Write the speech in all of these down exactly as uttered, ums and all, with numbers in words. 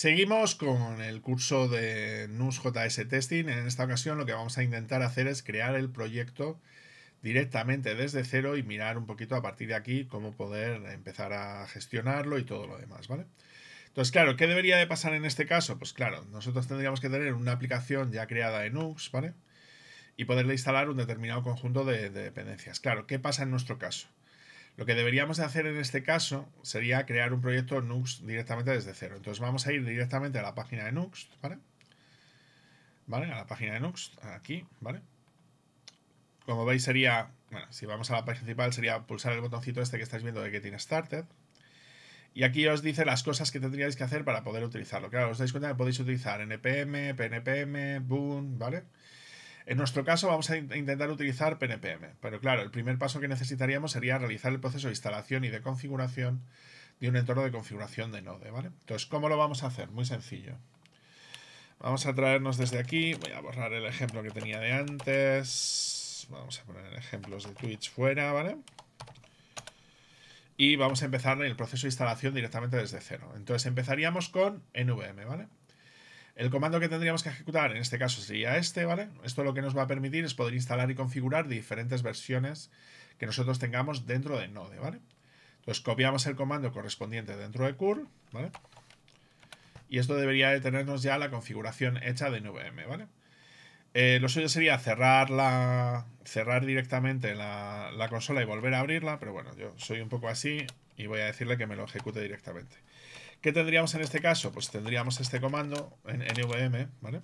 Seguimos con el curso de Nuxt.js Testing. En esta ocasión lo que vamos a intentar hacer es crear el proyecto directamente desde cero y mirar un poquito a partir de aquí cómo poder empezar a gestionarlo y todo lo demás, ¿vale? Entonces, claro, ¿qué debería de pasar en este caso? Pues claro, nosotros tendríamos que tener una aplicación ya creada en Nuxt, ¿vale? Y poderle instalar un determinado conjunto de, de dependencias. Claro, ¿qué pasa en nuestro caso? Lo que deberíamos de hacer en este caso sería crear un proyecto Nuxt directamente desde cero. Entonces vamos a ir directamente a la página de Nuxt, ¿vale? ¿Vale? A la página de Nuxt, aquí, ¿vale? Como veis sería, bueno, si vamos a la página principal sería pulsar el botoncito este que estáis viendo de Getting Started. Y aquí os dice las cosas que tendríais que hacer para poder utilizarlo. Claro, os dais cuenta que podéis utilizar N P M, P N P M, Bun, ¿vale? En nuestro caso vamos a intentar utilizar P N P M, pero claro, el primer paso que necesitaríamos sería realizar el proceso de instalación y de configuración de un entorno de configuración de Node, ¿vale? Entonces, ¿cómo lo vamos a hacer? Muy sencillo. Vamos a traernos desde aquí, voy a borrar el ejemplo que tenía de antes, vamos a poner ejemplos de Twitch fuera, ¿vale? Y vamos a empezar el proceso de instalación directamente desde cero. Entonces empezaríamos con N V M, ¿vale? El comando que tendríamos que ejecutar en este caso sería este, ¿vale? Esto lo que nos va a permitir es poder instalar y configurar diferentes versiones que nosotros tengamos dentro de Node, ¿vale? Entonces copiamos el comando correspondiente dentro de Curl, ¿vale? Y esto debería de tenernos ya la configuración hecha de N V M, ¿vale? Eh, lo suyo sería cerrar, la, cerrar directamente la, la consola y volver a abrirla, pero bueno, yo soy un poco así y voy a decirle que me lo ejecute directamente. ¿Qué tendríamos en este caso? Pues tendríamos este comando en N V M, ¿vale?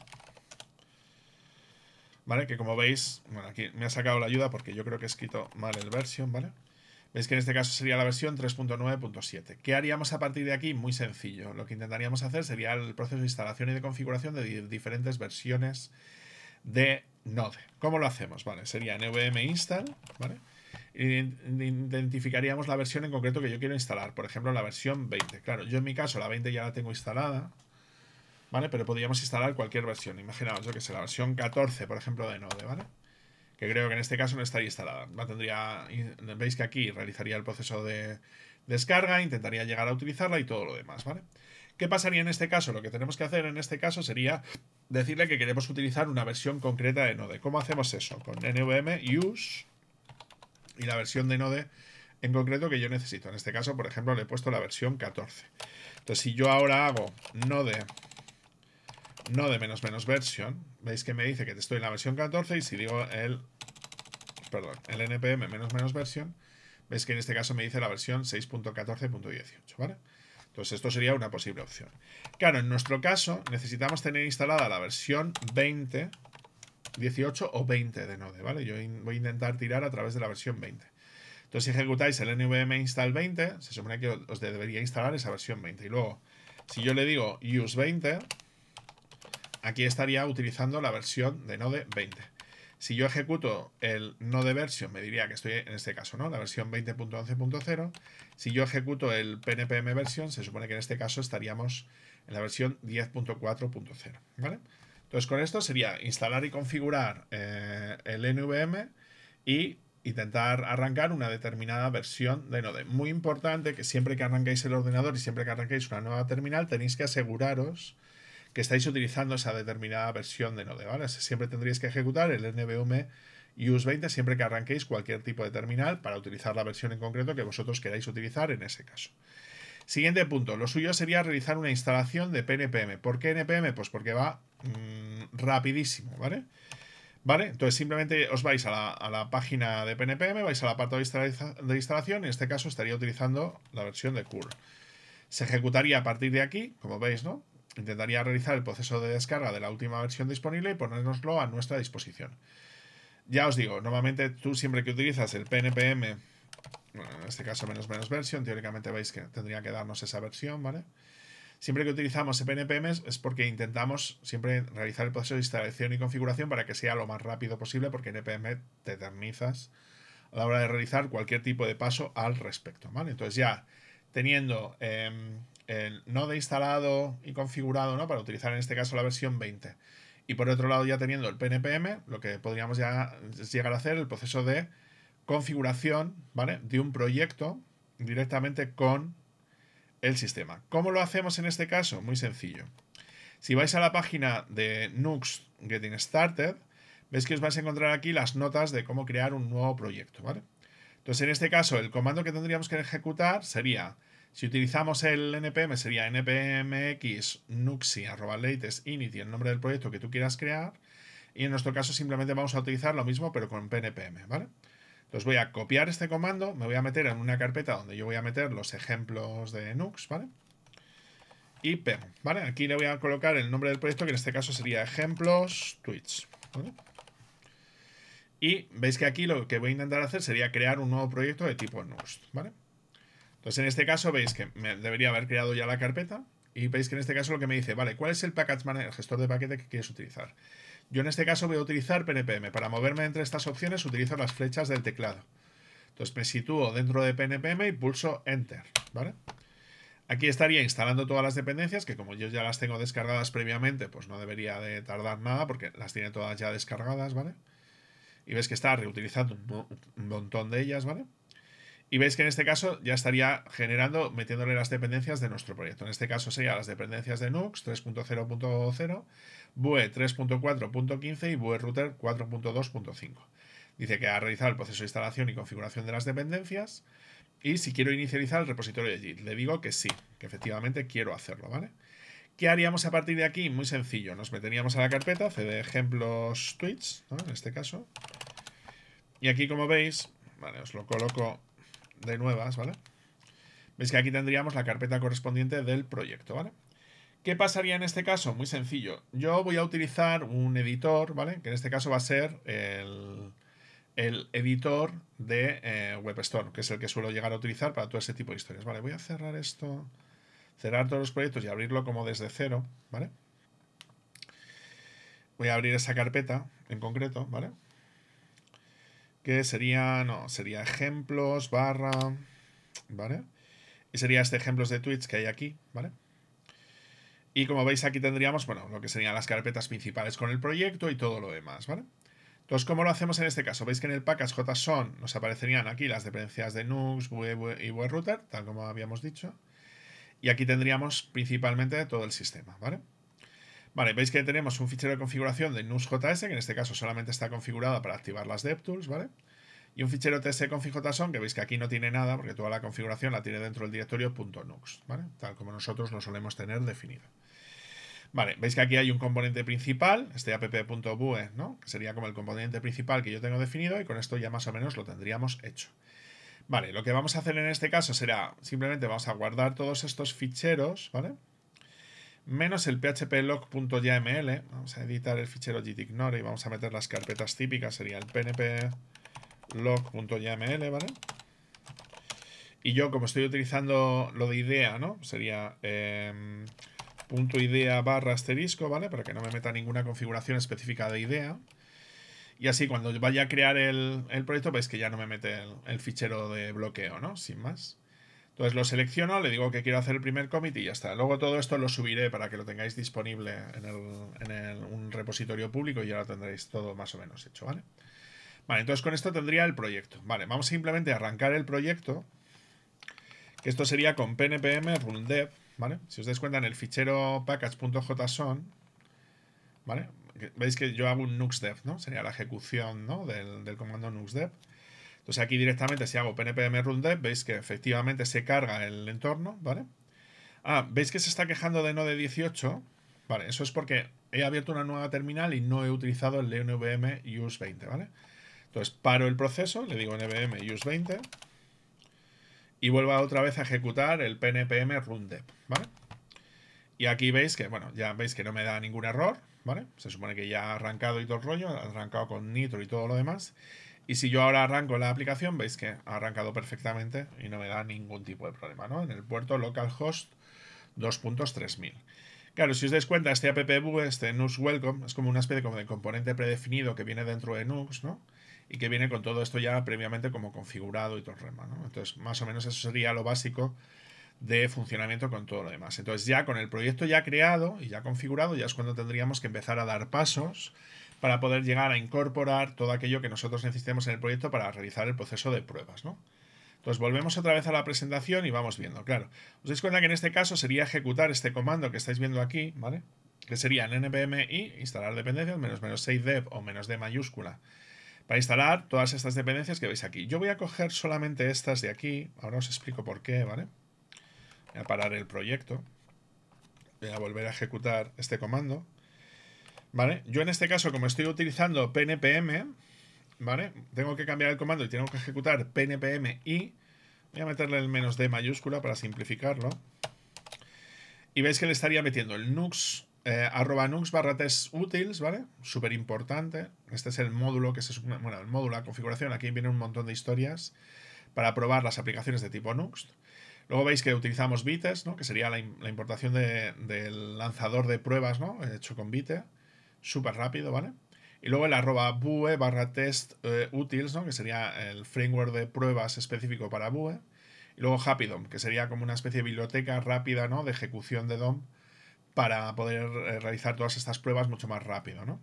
¿Vale? Que como veis, bueno, aquí me ha sacado la ayuda porque yo creo que he escrito mal el version, ¿vale? Veis que en este caso sería la versión tres punto nueve punto siete. ¿Qué haríamos a partir de aquí? Muy sencillo. Lo que intentaríamos hacer sería el proceso de instalación y de configuración de diferentes versiones de Node. ¿Cómo lo hacemos? Vale, sería N V M install, ¿vale? Identificaríamos la versión en concreto que yo quiero instalar, por ejemplo la versión veinte. Claro, yo en mi caso la veinte ya la tengo instalada, ¿vale? Pero podríamos instalar cualquier versión. Imaginaos, yo que sé, la versión catorce, por ejemplo, de Node, ¿vale? Que creo que en este caso no estaría instalada. ¿Vale? Tendría, veis que aquí realizaría el proceso de descarga, intentaría llegar a utilizarla y todo lo demás, ¿vale? ¿Qué pasaría en este caso? Lo que tenemos que hacer en este caso sería decirle que queremos utilizar una versión concreta de Node. ¿Cómo hacemos eso? Con N V M use y la versión de Node en concreto que yo necesito. En este caso, por ejemplo, le he puesto la versión catorce. Entonces, si yo ahora hago Node Node menos menos version, veis que me dice que estoy en la versión catorce, y si digo el perdón, el N P M menos menos version, veis que en este caso me dice la versión seis punto catorce punto dieciocho, ¿vale? Entonces, esto sería una posible opción. Claro, en nuestro caso necesitamos tener instalada la versión veinte, dieciocho o veinte de Node, ¿vale? Yo in, voy a intentar tirar a través de la versión veinte. Entonces, si ejecutáis el nvm install veinte, se supone que os debería instalar esa versión veinte. Y luego, si yo le digo use veinte, aquí estaría utilizando la versión de Node veinte. Si yo ejecuto el node version, me diría que estoy en este caso, ¿no? La versión veinte punto once punto cero. Si yo ejecuto el pnpm version, se supone que en este caso estaríamos en la versión diez punto cuatro punto cero, ¿vale? Entonces con esto sería instalar y configurar eh, el N V M y intentar arrancar una determinada versión de Node. Muy importante que siempre que arranquéis el ordenador y siempre que arranquéis una nueva terminal tenéis que aseguraros que estáis utilizando esa determinada versión de Node, ¿vale? Siempre tendríais que ejecutar el N V M use veinte siempre que arranquéis cualquier tipo de terminal para utilizar la versión en concreto que vosotros queráis utilizar en ese caso. Siguiente punto, lo suyo sería realizar una instalación de P N P M. ¿Por qué N P M? Pues porque va mmm, rapidísimo, ¿vale? ¿Vale? Entonces simplemente os vais a la, a la página de P N P M, vais al apartado de instalación, en este caso estaría utilizando la versión de Curl. Se ejecutaría a partir de aquí, como veis, ¿no? Intentaría realizar el proceso de descarga de la última versión disponible y ponérnoslo a nuestra disposición. Ya os digo, normalmente tú siempre que utilizas el P N P M, bueno, en este caso menos menos versión, teóricamente veis que tendría que darnos esa versión, ¿vale? Siempre que utilizamos P N P M es porque intentamos siempre realizar el proceso de instalación y configuración para que sea lo más rápido posible, porque en N P M te eternizas a la hora de realizar cualquier tipo de paso al respecto, ¿vale? Entonces ya teniendo eh, el Node instalado y configurado, ¿no? Para utilizar en este caso la versión veinte. Y por otro lado ya teniendo el P N P M, lo que podríamos ya llegar a hacer el proceso de configuración, ¿vale? De un proyecto directamente con el sistema. ¿Cómo lo hacemos en este caso? Muy sencillo. Si vais a la página de Nuxt Getting Started, veis que os vais a encontrar aquí las notas de cómo crear un nuevo proyecto, ¿vale? Entonces, en este caso, el comando que tendríamos que ejecutar sería, si utilizamos el N P M, sería npmx nuxi arroba latest init y el nombre del proyecto que tú quieras crear. Y en nuestro caso simplemente vamos a utilizar lo mismo, pero con P N P M, ¿vale? Entonces voy a copiar este comando, me voy a meter en una carpeta donde yo voy a meter los ejemplos de Nuxt, ¿vale? Y pego, ¿vale? Aquí le voy a colocar el nombre del proyecto, que en este caso sería ejemplos Twitch, ¿vale? Y veis que aquí lo que voy a intentar hacer sería crear un nuevo proyecto de tipo Nuxt, ¿vale? Entonces en este caso veis que me debería haber creado ya la carpeta y veis que en este caso lo que me dice, vale, ¿cuál es el package manager, el gestor de paquete que quieres utilizar? Yo en este caso voy a utilizar P N P M. Para moverme entre estas opciones utilizo las flechas del teclado. Entonces me sitúo dentro de P N P M y pulso Enter, ¿vale? Aquí estaría instalando todas las dependencias, que como yo ya las tengo descargadas previamente, pues no debería de tardar nada porque las tiene todas ya descargadas, ¿vale? Y veis que está reutilizando un montón de ellas, ¿vale? Y veis que en este caso ya estaría generando, metiéndole las dependencias de nuestro proyecto. En este caso serían las dependencias de Nuxt tres punto cero punto cero, Vue tres punto cuatro punto quince y Vue Router cuatro punto dos punto cinco. Dice que ha realizado el proceso de instalación y configuración de las dependencias. Y si quiero inicializar el repositorio de Git, le digo que sí, que efectivamente quiero hacerlo, ¿vale? ¿Qué haríamos a partir de aquí? Muy sencillo. Nos meteríamos a la carpeta cd ejemplos tweets, ¿no? En este caso. Y aquí, como veis, vale, os lo coloco de nuevas, ¿vale? Veis que aquí tendríamos la carpeta correspondiente del proyecto, ¿vale? ¿Qué pasaría en este caso? Muy sencillo. Yo voy a utilizar un editor, ¿vale? Que en este caso va a ser el, el editor de eh, WebStorm, que es el que suelo llegar a utilizar para todo ese tipo de historias. Vale, voy a cerrar esto, cerrar todos los proyectos y abrirlo como desde cero, ¿vale? Voy a abrir esa carpeta en concreto, ¿vale? Que sería, no, sería ejemplos, barra, ¿vale? Y sería este ejemplos de tweets que hay aquí, ¿vale? Y como veis aquí tendríamos, bueno, lo que serían las carpetas principales con el proyecto y todo lo demás, ¿vale? Entonces, ¿cómo lo hacemos en este caso? Veis que en el package json nos aparecerían aquí las dependencias de Nuxt, Vue, Vue y Vue Router, tal como habíamos dicho. Y aquí tendríamos principalmente todo el sistema, ¿vale? Vale, veis que tenemos un fichero de configuración de Nuxt punto js, que en este caso solamente está configurada para activar las DevTools, ¿vale? Y un fichero tsconfig.json, que veis que aquí no tiene nada, porque toda la configuración la tiene dentro del directorio .nuxt, ¿vale? Tal como nosotros lo solemos tener definido. Vale, veis que aquí hay un componente principal, este app.vue, ¿no? Que sería como el componente principal que yo tengo definido, y con esto ya más o menos lo tendríamos hecho. Vale, lo que vamos a hacer en este caso será, simplemente vamos a guardar todos estos ficheros, ¿vale? Menos el phplog.yml. Vamos a editar el fichero gitignore y vamos a meter las carpetas típicas. Sería el pnplog.yml, ¿vale? Y yo, como estoy utilizando lo de idea, ¿no? Sería eh, punto idea barra asterisco, ¿vale? Para que no me meta ninguna configuración específica de idea. Y así, cuando vaya a crear el, el proyecto, veis que ya no me mete el, el fichero de bloqueo, ¿no? Sin más. Entonces lo selecciono, le digo que quiero hacer el primer commit y ya está. Luego todo esto lo subiré para que lo tengáis disponible en, el, en el, un repositorio público y ya lo tendréis todo más o menos hecho, ¿vale? Vale, entonces con esto tendría el proyecto. Vale, vamos simplemente a arrancar el proyecto, que esto sería con pnpm run dev, ¿vale? Si os dais cuenta, en el fichero package.json, ¿vale? Veis que yo hago un nuxdev, ¿no? Sería la ejecución, ¿no? del, del comando nuxdev. Entonces aquí directamente si hago pnpm run dev, veis que efectivamente se carga el entorno, ¿vale? Ah, veis que se está quejando de Node dieciocho, ¿vale? Eso es porque he abierto una nueva terminal y no he utilizado el N V M use veinte, ¿vale? Entonces paro el proceso, le digo N V M use veinte y vuelvo otra vez a ejecutar el pnpm run dev, ¿vale? Y aquí veis que, bueno, ya veis que no me da ningún error, ¿vale? Se supone que ya ha arrancado y todo el rollo, ha arrancado con Nitro y todo lo demás. Y si yo ahora arranco la aplicación, veis que ha arrancado perfectamente y no me da ningún tipo de problema, ¿no? En el puerto localhost dos punto tres mil. Claro, si os dais cuenta, este appvue, este Nuxt Welcome, es como una especie como de componente predefinido que viene dentro de Nuxt, ¿no? Y que viene con todo esto ya previamente como configurado y todo el rema, ¿no? Entonces, más o menos eso sería lo básico de funcionamiento con todo lo demás. Entonces, ya con el proyecto ya creado y ya configurado, ya es cuando tendríamos que empezar a dar pasos para poder llegar a incorporar todo aquello que nosotros necesitemos en el proyecto para realizar el proceso de pruebas, ¿no? Entonces volvemos otra vez a la presentación y vamos viendo, claro. Os dais cuenta que en este caso sería ejecutar este comando que estáis viendo aquí, ¿vale? Que serían npm y instalar dependencias, menos menos save dev o menos d mayúscula, para instalar todas estas dependencias que veis aquí. Yo voy a coger solamente estas de aquí, ahora os explico por qué, ¿vale? Voy a parar el proyecto, voy a volver a ejecutar este comando, ¿vale? Yo en este caso, como estoy utilizando P N P M, ¿vale? Tengo que cambiar el comando y tengo que ejecutar P N P M y voy a meterle el menos d mayúscula para simplificarlo. Y veis que le estaría metiendo el Nuxt Eh, arroba nux barra test utils, ¿vale? Súper importante. Este es el módulo que se supone, bueno, el módulo, la configuración. Aquí viene un montón de historias para probar las aplicaciones de tipo Nuxt. Luego veis que utilizamos Vitest, ¿no? Que sería la, la importación de, del lanzador de pruebas, ¿no? Hecho con Vite. Súper rápido, ¿vale? Y luego el arroba Vue barra test eh, utils, ¿no? Que sería el framework de pruebas específico para Vue. Y luego HappyDOM, que sería como una especie de biblioteca rápida, ¿no? De ejecución de D O M, para poder realizar todas estas pruebas mucho más rápido, ¿no?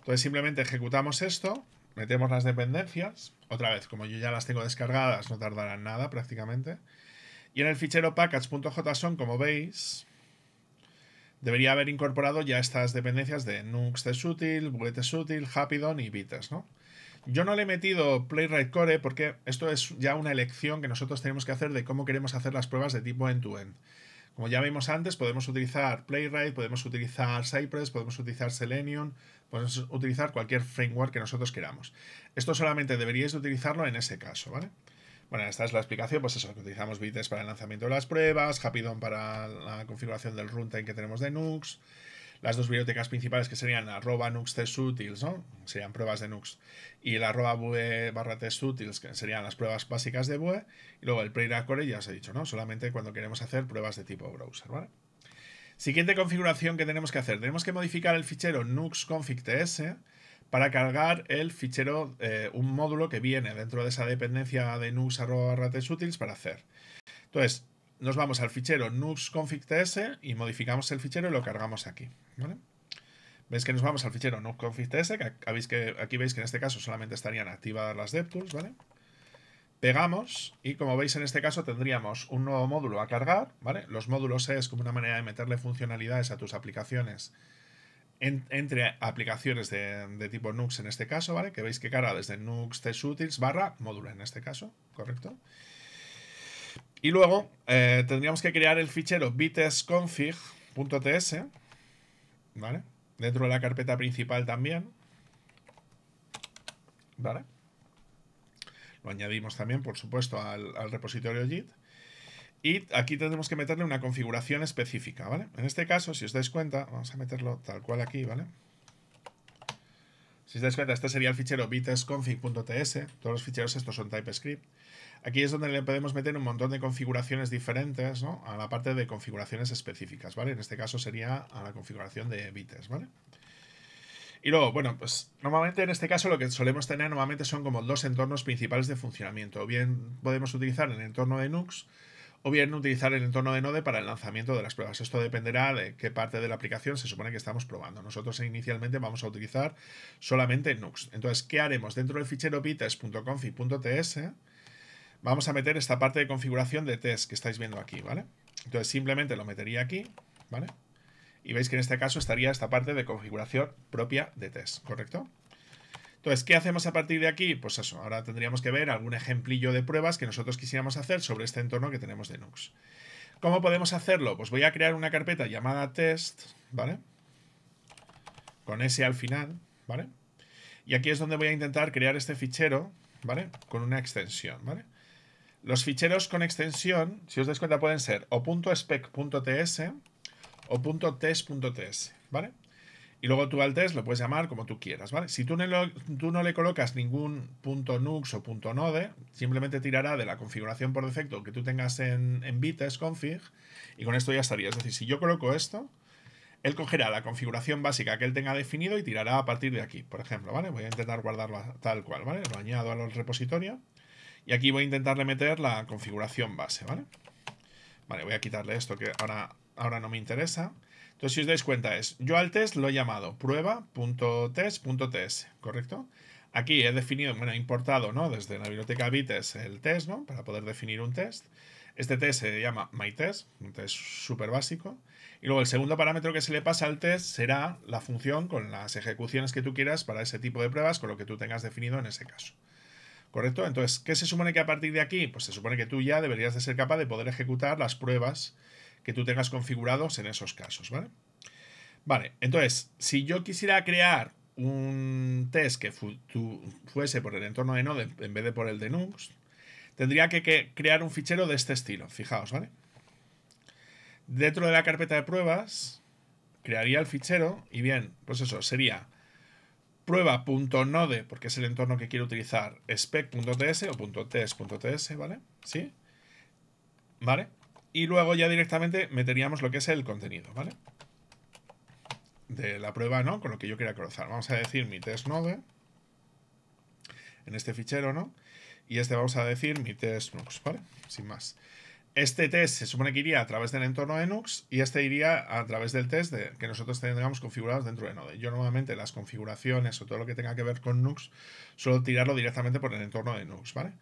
Entonces simplemente ejecutamos esto, metemos las dependencias, otra vez, como yo ya las tengo descargadas, no tardarán nada prácticamente, y en el fichero package.json, como veis, debería haber incorporado ya estas dependencias de Nuxt testutil, Vue testutil, HappyDOM y Vitest, ¿no? Yo no le he metido Playwright Core porque esto es ya una elección que nosotros tenemos que hacer de cómo queremos hacer las pruebas de tipo end-to-end. Como ya vimos antes, podemos utilizar Playwright, podemos utilizar Cypress, podemos utilizar Selenium, podemos utilizar cualquier framework que nosotros queramos. Esto solamente deberíais de utilizarlo en ese caso, ¿vale? Bueno, esta es la explicación, pues eso, que utilizamos Vitest para el lanzamiento de las pruebas, HappyDOM para la configuración del runtime que tenemos de Nuxt, las dos bibliotecas principales que serían arroba Nuxt testutils, ¿no? Serían pruebas de Nuxt, y el arroba Vue barra testutils, que serían las pruebas básicas de Vue, y luego el Playwright Core, ya os he dicho, ¿no? Solamente cuando queremos hacer pruebas de tipo browser, ¿vale? Siguiente configuración que tenemos que hacer. Tenemos que modificar el fichero nuxt config punto t s para cargar el fichero, eh, un módulo que viene dentro de esa dependencia de Nuxt arroba barra testutils para hacer. Entonces, nos vamos al fichero nuxt config punto t s y modificamos el fichero y lo cargamos aquí, ¿vale? Veis que nos vamos al fichero nuxt config punto t s, que aquí veis que en este caso solamente estarían activadas las DevTools, ¿vale? Pegamos y como veis en este caso tendríamos un nuevo módulo a cargar, ¿vale? Los módulos es como una manera de meterle funcionalidades a tus aplicaciones en, entre aplicaciones de, de tipo Nuxt en este caso, ¿vale? Que veis que carga desde Nuxt testutils barra módulo en este caso, ¿correcto? Y luego eh, tendríamos que crear el fichero vitest config punto t s, ¿vale? Dentro de la carpeta principal también, ¿vale? Lo añadimos también, por supuesto, al, al repositorio git. Y aquí tendremos que meterle una configuración específica, ¿vale? En este caso, si os dais cuenta, vamos a meterlo tal cual aquí, ¿vale? Si os dais cuenta, este sería el fichero vitest config punto t s. Todos los ficheros estos son TypeScript. Aquí es donde le podemos meter un montón de configuraciones diferentes, ¿no? A la parte de configuraciones específicas, ¿vale? En este caso sería a la configuración de Vitest, ¿vale? Y luego, bueno, pues normalmente en este caso lo que solemos tener normalmente son como dos entornos principales de funcionamiento. O bien podemos utilizar el entorno de Nuxt o bien utilizar el entorno de Node para el lanzamiento de las pruebas. Esto dependerá de qué parte de la aplicación se supone que estamos probando. Nosotros inicialmente vamos a utilizar solamente Nuxt. Entonces, ¿qué haremos? Dentro del fichero vitest punto config punto t s vamos a meter esta parte de configuración de test que estáis viendo aquí, ¿vale? Entonces, simplemente lo metería aquí, ¿vale? Y veis que en este caso estaría esta parte de configuración propia de test, ¿correcto? Entonces, ¿qué hacemos a partir de aquí? Pues eso, ahora tendríamos que ver algún ejemplillo de pruebas que nosotros quisiéramos hacer sobre este entorno que tenemos de Nuxt. ¿Cómo podemos hacerlo? Pues voy a crear una carpeta llamada test, ¿vale? Con S al final, ¿vale? Y aquí es donde voy a intentar crear este fichero, ¿vale? Con una extensión, ¿vale? Los ficheros con extensión, si os dais cuenta, pueden ser o .spec.ts o .test.ts, ¿vale? Y luego tú al test lo puedes llamar como tú quieras, ¿vale? Si tú no, lo, tú no le colocas ningún .nux o .node, simplemente tirará de la configuración por defecto que tú tengas en, en Vitest config y con esto ya estaría. Es decir, si yo coloco esto, él cogerá la configuración básica que él tenga definido y tirará a partir de aquí, por ejemplo, ¿vale? Voy a intentar guardarlo tal cual, ¿vale? Lo añado al repositorio. Y aquí voy a intentarle meter la configuración base, ¿vale? Vale, voy a quitarle esto que ahora, ahora no me interesa. Entonces, si os dais cuenta, es yo al test lo he llamado prueba.test.ts, ¿correcto? Aquí he definido, bueno, he importado, ¿no?, desde la biblioteca Vitest el test, ¿no?, para poder definir un test. Este test se llama myTest, un test súper básico. Y luego el segundo parámetro que se le pasa al test será la función con las ejecuciones que tú quieras para ese tipo de pruebas, con lo que tú tengas definido en ese caso. ¿Correcto? Entonces, ¿qué se supone que a partir de aquí? Pues se supone que tú ya deberías de ser capaz de poder ejecutar las pruebas que tú tengas configurados en esos casos, ¿vale? Vale, entonces, si yo quisiera crear un test que fu tu fuese por el entorno de Node en vez de por el de Nuxt, tendría que, que crear un fichero de este estilo. Fijaos, ¿vale? Dentro de la carpeta de pruebas, crearía el fichero y bien, pues eso, sería prueba.node, porque es el entorno que quiero utilizar, spec.ts o .test.ts, ¿vale? ¿Sí? ¿Vale? Y luego ya directamente meteríamos lo que es el contenido, ¿vale?, de la prueba, ¿no?, con lo que yo quiera cruzar. Vamos a decir mi test node en este fichero, ¿no? Y este vamos a decir mi test Nuxt, ¿vale? Sin más. Este test se supone que iría a través del entorno de Nuxt y este iría a través del test de, que nosotros tengamos configurados dentro de Node. Yo normalmente las configuraciones o todo lo que tenga que ver con Nuxt suelo tirarlo directamente por el entorno de Nuxt, ¿vale?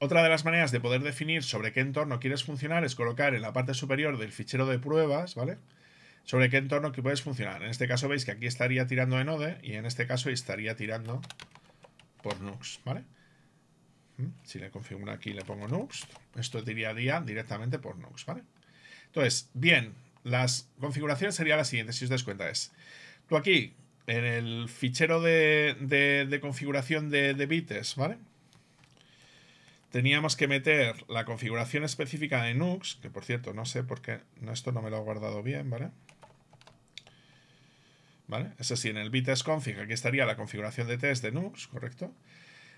Otra de las maneras de poder definir sobre qué entorno quieres funcionar es colocar en la parte superior del fichero de pruebas, ¿vale?, sobre qué entorno que puedes funcionar. En este caso veis que aquí estaría tirando de Node y en este caso estaría tirando por Nuxt, ¿vale? Si le configuro aquí y le pongo Nuxt, esto diría día directamente por Nuxt, ¿vale? Entonces, bien, las configuraciones serían las siguientes, si os dais cuenta, es tú aquí, en el fichero de, de, de configuración de, de Vitest, ¿vale?, teníamos que meter la configuración específica de Nuxt, que por cierto, no sé por qué, no, esto no me lo ha guardado bien, ¿vale? ¿Vale? Es así, en el Vitest config, aquí estaría la configuración de test de Nuxt, ¿correcto?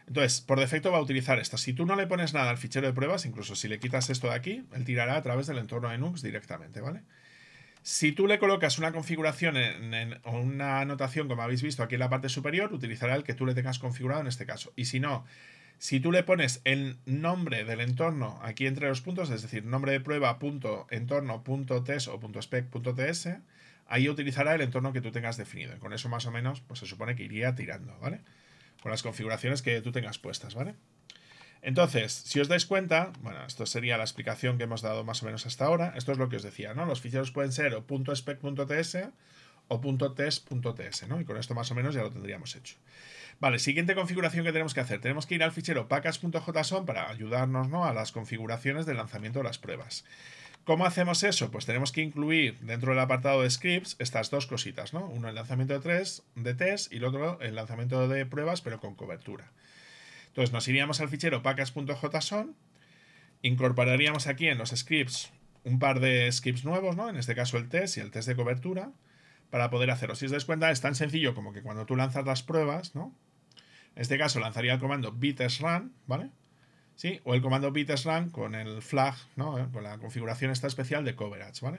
Entonces, por defecto va a utilizar esta. Si tú no le pones nada al fichero de pruebas, incluso si le quitas esto de aquí, él tirará a través del entorno de Nuxt directamente, ¿vale? Si tú le colocas una configuración en, en, o una anotación, como habéis visto aquí en la parte superior, utilizará el que tú le tengas configurado en este caso. Y si no, si tú le pones el nombre del entorno aquí entre los puntos, es decir, nombre de prueba, punto, entorno, punto, test o punto, spec, punto, ts, ahí utilizará el entorno que tú tengas definido. Y con eso más o menos, pues se supone que iría tirando, ¿vale?, con las configuraciones que tú tengas puestas, ¿vale? Entonces, si os dais cuenta, bueno, esto sería la explicación que hemos dado más o menos hasta ahora. Esto es lo que os decía, ¿no? Los ficheros pueden ser o .spec.ts o .test.ts, ¿no? Y con esto más o menos ya lo tendríamos hecho. Vale, siguiente configuración que tenemos que hacer. Tenemos que ir al fichero package.json para ayudarnos, ¿no?, a las configuraciones del lanzamiento de las pruebas. ¿Cómo hacemos eso? Pues tenemos que incluir dentro del apartado de scripts estas dos cositas, ¿no? Uno el lanzamiento de, tres, de test y el otro el lanzamiento de pruebas, pero con cobertura. Entonces nos iríamos al fichero package.json, incorporaríamos aquí en los scripts un par de scripts nuevos, ¿no?, en este caso el test y el test de cobertura, para poder hacerlo. Si os dais cuenta, es tan sencillo como que cuando tú lanzas las pruebas, ¿no?, en este caso lanzaría el comando Vitest run, ¿vale?, ¿sí?, o el comando Vitest run con el flag, ¿no?, ¿eh?, con la configuración esta especial de coverage, ¿vale?,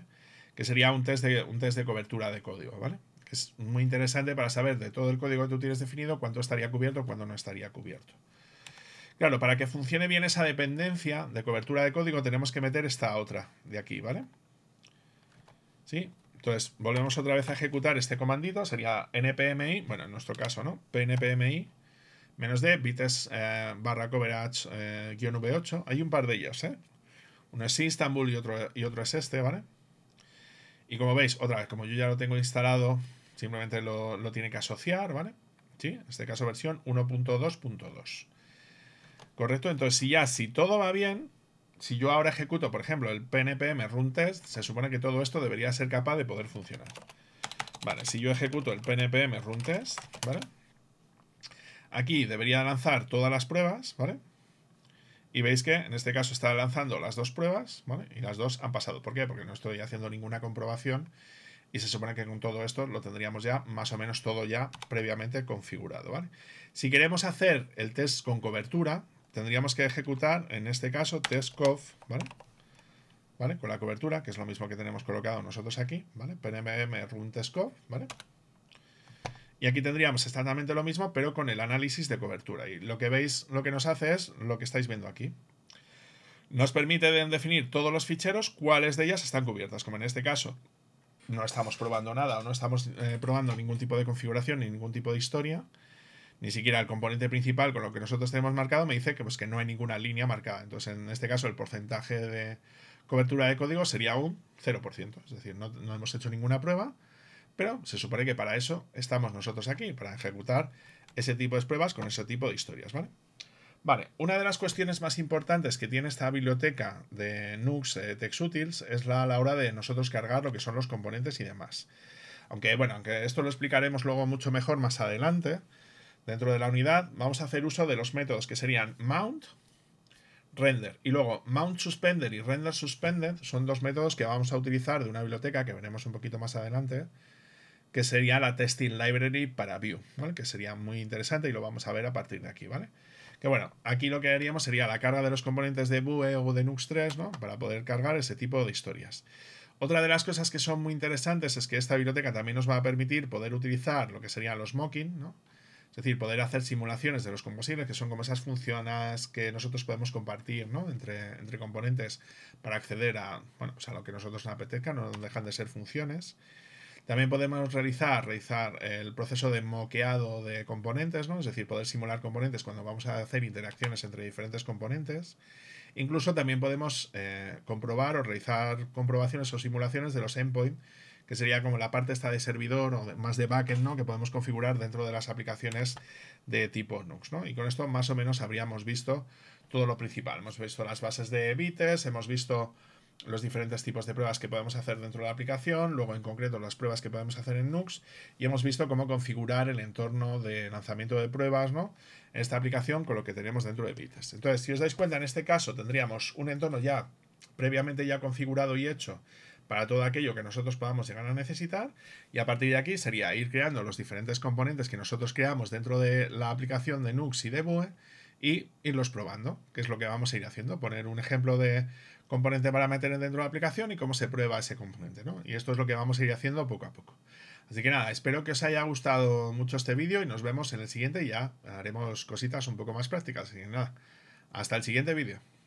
que sería un test de, un test de cobertura de código, ¿vale?, que es muy interesante para saber de todo el código que tú tienes definido cuánto estaría cubierto, cuánto no estaría cubierto. Claro, para que funcione bien esa dependencia de cobertura de código tenemos que meter esta otra de aquí, ¿vale? ¿Sí? Entonces volvemos otra vez a ejecutar este comandito, sería npmi, bueno, en nuestro caso, ¿no?, pnpmi menos de vitest eh, barra coverage eh, guión v ocho. Hay un par de ellos, ¿eh? Uno es Istanbul y otro, y otro es este, ¿vale? Y como veis, otra vez, como yo ya lo tengo instalado, simplemente lo, lo tiene que asociar, ¿vale? Sí, en este caso versión uno punto dos punto dos. Correcto, entonces si ya, si todo va bien, si yo ahora ejecuto, por ejemplo, el pnpm run test, se supone que todo esto debería ser capaz de poder funcionar. Vale, si yo ejecuto el pnpm run test, ¿vale?, aquí debería lanzar todas las pruebas, ¿vale? Y veis que en este caso está lanzando las dos pruebas, ¿vale? Y las dos han pasado. ¿Por qué? Porque no estoy haciendo ninguna comprobación y se supone que con todo esto lo tendríamos ya más o menos todo ya previamente configurado, ¿vale? Si queremos hacer el test con cobertura, tendríamos que ejecutar, en este caso, testcov, ¿vale? ¿Vale? Con la cobertura, que es lo mismo que tenemos colocado nosotros aquí, ¿vale? P N M M run testcov, ¿vale? Y aquí tendríamos exactamente lo mismo, pero con el análisis de cobertura. Y lo que veis, lo que nos hace es lo que estáis viendo aquí. Nos permite definir todos los ficheros, cuáles de ellas están cubiertas. Como en este caso, no estamos probando nada o no estamos eh, probando ningún tipo de configuración ni ningún tipo de historia. ni siquiera el componente principal con lo que nosotros tenemos marcado, me dice que, pues, que no hay ninguna línea marcada. Entonces, en este caso, el porcentaje de cobertura de código sería un cero por ciento. Es decir, no, no hemos hecho ninguna prueba, pero se supone que para eso estamos nosotros aquí, para ejecutar ese tipo de pruebas con ese tipo de historias, ¿vale? Vale, una de las cuestiones más importantes que tiene esta biblioteca de Nuxt eh, TextUtils es la, la hora de nosotros cargar lo que son los componentes y demás. Aunque, bueno, aunque esto lo explicaremos luego mucho mejor más adelante, dentro de la unidad, vamos a hacer uso de los métodos que serían mount, render, y luego mount suspender y render suspended son dos métodos que vamos a utilizar de una biblioteca que veremos un poquito más adelante, que sería la testing library para Vue, ¿vale? Que sería muy interesante y lo vamos a ver a partir de aquí, ¿vale? Que bueno, aquí lo que haríamos sería la carga de los componentes de Vue o de Nuxt tres, ¿no? Para poder cargar ese tipo de historias. Otra de las cosas que son muy interesantes es que esta biblioteca también nos va a permitir poder utilizar lo que serían los mocking, ¿no? Es decir, poder hacer simulaciones de los composibles, que son como esas funciones que nosotros podemos compartir, ¿no? Entre, entre componentes para acceder a, bueno, pues a lo que nosotros nos apetezca, no dejan de ser funciones. También podemos realizar, realizar el proceso de moqueado de componentes, ¿no? Es decir, poder simular componentes cuando vamos a hacer interacciones entre diferentes componentes. Incluso también podemos eh, comprobar o realizar comprobaciones o simulaciones de los endpoints, que sería como la parte esta de servidor o de, más de backend, ¿no? Que podemos configurar dentro de las aplicaciones de tipo Nuxt, ¿no? Y con esto más o menos habríamos visto todo lo principal. Hemos visto las bases de Vitest, hemos visto los diferentes tipos de pruebas que podemos hacer dentro de la aplicación, luego en concreto las pruebas que podemos hacer en Nuxt, y hemos visto cómo configurar el entorno de lanzamiento de pruebas, ¿no? En esta aplicación con lo que tenemos dentro de Vitest. Entonces, si os dais cuenta, en este caso tendríamos un entorno ya previamente ya configurado y hecho para todo aquello que nosotros podamos llegar a necesitar, y a partir de aquí sería ir creando los diferentes componentes que nosotros creamos dentro de la aplicación de Nuxt y de Vue y irlos probando, que es lo que vamos a ir haciendo, poner un ejemplo de componente para meter dentro de la aplicación y cómo se prueba ese componente, ¿no? Y esto es lo que vamos a ir haciendo poco a poco. Así que nada, espero que os haya gustado mucho este vídeo y nos vemos en el siguiente, y ya haremos cositas un poco más prácticas. Así que nada, hasta el siguiente vídeo.